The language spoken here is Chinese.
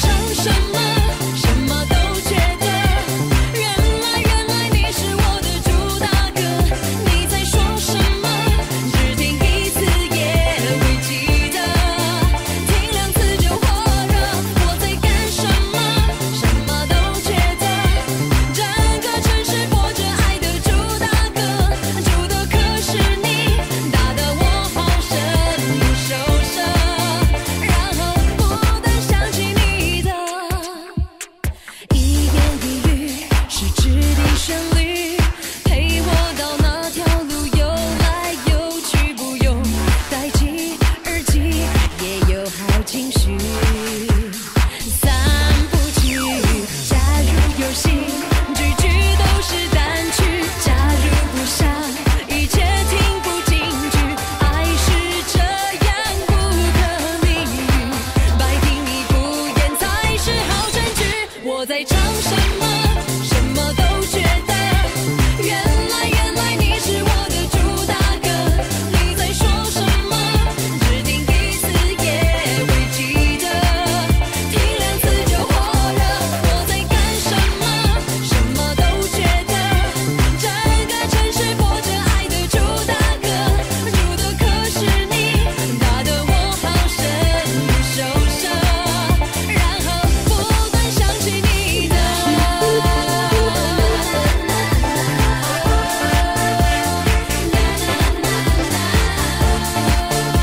成。